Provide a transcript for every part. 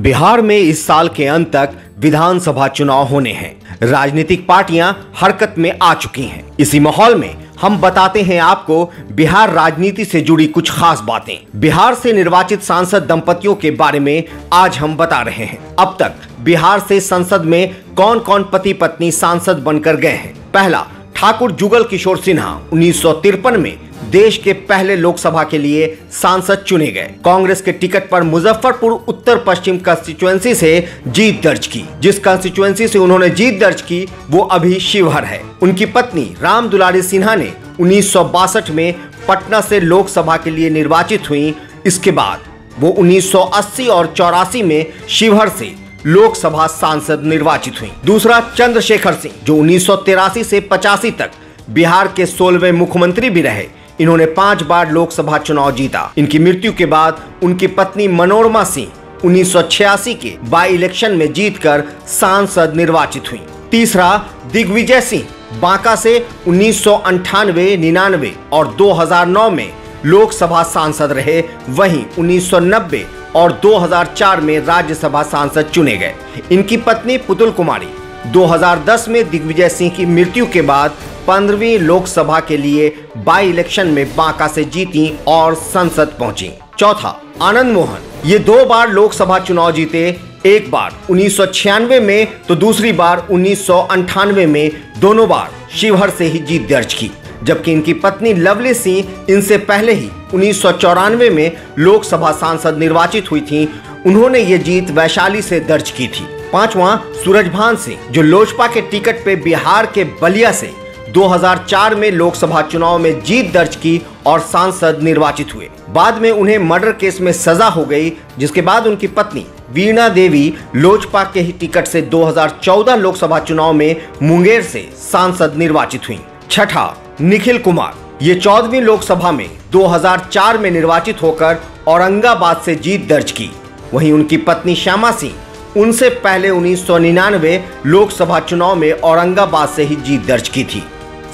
बिहार में इस साल के अंत तक विधानसभा चुनाव होने हैं। राजनीतिक पार्टियां हरकत में आ चुकी हैं। इसी माहौल में हम बताते हैं आपको बिहार राजनीति से जुड़ी कुछ खास बातें। बिहार से निर्वाचित सांसद दंपतियों के बारे में आज हम बता रहे हैं। अब तक बिहार से संसद में कौन कौन पति पत्नी सांसद बनकर गए हैं। पहला, ठाकुर जुगल किशोर सिन्हा 1953 में देश के पहले लोकसभा के लिए सांसद चुने गए। कांग्रेस के टिकट पर मुजफ्फरपुर उत्तर पश्चिम कंस्टिट्यूएंसी से जीत दर्ज की। जिस कंस्टिट्यूएंसी से उन्होंने जीत दर्ज की वो अभी शिवहर है। उनकी पत्नी राम दुलारी सिन्हा ने 1962 में पटना से लोकसभा के लिए निर्वाचित हुई। इसके बाद वो 1980 और 84 में शिवहर से लोकसभा सांसद निर्वाचित हुई। दूसरा, चंद्रशेखर सिंह जो 1983 से 85 तक बिहार के 16वें मुख्यमंत्री भी रहे। इन्होंने 5 बार लोकसभा चुनाव जीता। इनकी मृत्यु के बाद उनकी पत्नी मनोरमा सिंह 1986 के बाई इलेक्शन में जीतकर सांसद निर्वाचित हुई। तीसरा, दिग्विजय सिंह बांका से 1998, 99 और 2009 में लोकसभा सांसद रहे। वहीं 1990 और 2004 में राज्यसभा सांसद चुने गए। इनकी पत्नी पुतुल कुमारी 2010 में दिग्विजय सिंह की मृत्यु के बाद 15वीं लोकसभा के लिए बाई इलेक्शन में बांका से जीती और संसद पहुंची। चौथा, आनंद मोहन ये 2 बार लोकसभा चुनाव जीते। एक बार 1996 में तो दूसरी बार 1998 में। दोनों बार शिवहर से ही जीत दर्ज की। जबकि इनकी पत्नी लवली सिंह इनसे पहले ही 1994 में लोकसभा सांसद निर्वाचित हुई थी। उन्होंने ये जीत वैशाली से दर्ज की थी। पांचवा, सूरजभान सिंह जो लोजपा के टिकट पे बिहार के बलिया से 2004 में लोकसभा चुनाव में जीत दर्ज की और सांसद निर्वाचित हुए। बाद में उन्हें मर्डर केस में सजा हो गई, जिसके बाद उनकी पत्नी वीणा देवी लोजपा के ही टिकट से 2014 लोकसभा चुनाव में मुंगेर से सांसद निर्वाचित हुई। छठा, निखिल कुमार ये 14वीं लोकसभा में 2004 में निर्वाचित होकर औरंगाबाद से जीत दर्ज की। वहीं उनकी पत्नी श्यामा सिंह उनसे पहले 1999 लोकसभा चुनाव में औरंगाबाद से ही जीत दर्ज की थी।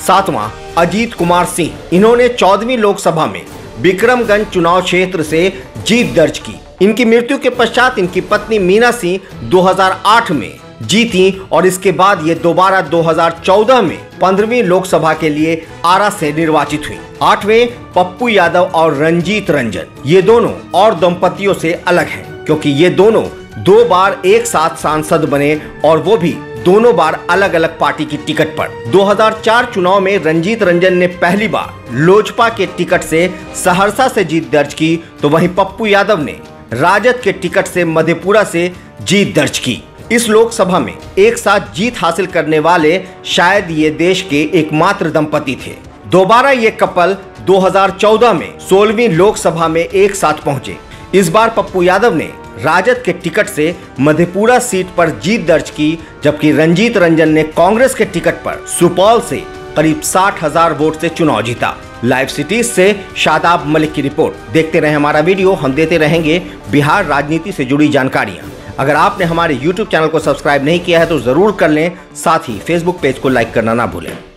सातवां, अजीत कुमार सिंह इन्होंने 14वीं लोकसभा में विक्रमगंज चुनाव क्षेत्र से जीत दर्ज की। इनकी मृत्यु के पश्चात इनकी पत्नी मीना सिंह 2008 में जीती और इसके बाद ये दोबारा 2014 में 15वीं लोकसभा के लिए आरा से निर्वाचित हुई। आठवें, पप्पू यादव और रंजीत रंजन ये दोनों और दंपतियों से अलग हैं, क्योंकि ये दोनों 2 बार एक साथ सांसद बने और वो भी दोनों बार अलग अलग पार्टी की टिकट पर। 2004 चुनाव में रंजीत रंजन ने पहली बार लोजपा के टिकट से सहरसा से जीत दर्ज की, तो वहीं पप्पू यादव ने राजद के टिकट से मधेपुरा से जीत दर्ज की। इस लोकसभा में एक साथ जीत हासिल करने वाले शायद ये देश के एकमात्र दंपति थे। दोबारा ये कपल 2014 में 16वीं लोकसभा में एक साथ पहुंचे। इस बार पप्पू यादव ने राजद के टिकट से मधेपुरा सीट पर जीत दर्ज की, जबकि रंजीत रंजन ने कांग्रेस के टिकट पर सुपौल से करीब 60,000 वोट से चुनाव जीता। लाइव सिटीज से शादाब मलिक की रिपोर्ट। देखते रहें हमारा वीडियो, हम देते रहेंगे बिहार राजनीति से जुड़ी जानकारियाँ। अगर आपने हमारे YouTube चैनल को सब्सक्राइब नहीं किया है तो जरूर कर लें। साथ ही Facebook पेज को लाइक करना ना भूलें।